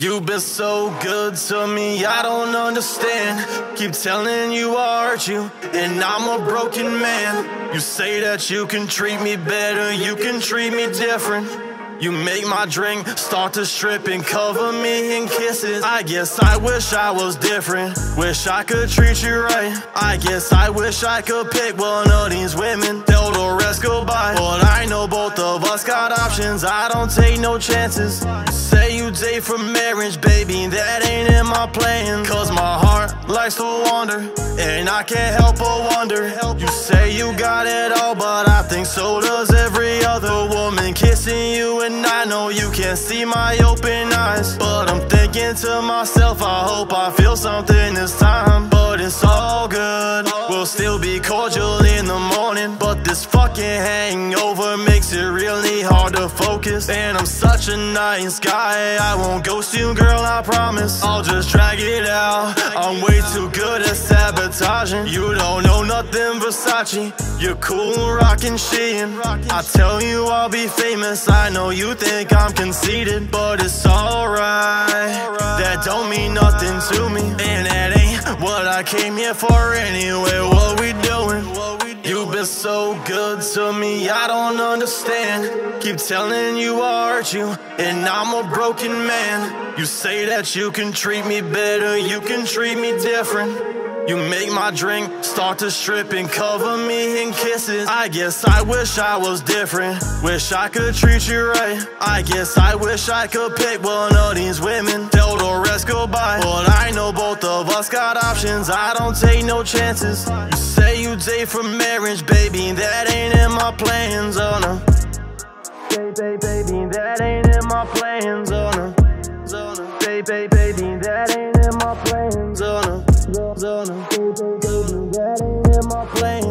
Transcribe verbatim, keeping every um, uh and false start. You've been so good to me, I don't understand. Keep telling you I hurt you, and I'm a broken man. You say that you can treat me better, you can treat me different. You make my drink start to strip and cover me in kisses. I guess I wish I was different, wish I could treat you right. I guess I wish I could pick one of these women, tell the rest goodbye. But I know both of us got options, I don't take no chances. Say you date for marriage, baby, that ain't in my plan. Cause my heart likes to wander, and I can't help but wonder. You say you got it all, but I think so does every other woman kissing you. And I know you can't see my open eyes, but I'm thinking to myself, I hope I feel something this time. But it's all good, we'll still be cordial in the morning. But this fucking hangover makes it really hard to focus. And I'm such a nice guy, I won't ghost you, girl, I promise. I'll just drag it out, I'm way too good at sabotaging. You don't know nothing, Versace, you're cool, rockin' Shein. I tell you I'll be famous, I know you think I'm conceited, but it's alright, that don't mean nothing to me. And that ain't what I came here for anyway. What we doing? You've been so good to me, I don't understand. Keep telling you I hurt you, and I'm a broken man. You say that you can treat me better, you can treat me different. You make my drink start to strip and cover me in kisses. I guess I wish I was different, wish I could treat you right. I guess I wish I could pick one of these women, tell the rest goodbye. But I know both of us got options, I don't take no chances. You say you date for marriage, baby, that ain't in my plans, oh no. Baby, baby, that ain't in my plans, oh no. Baby, baby, that ain't in my plans, oh no. Zona, baby, baby, that ain't in my plan.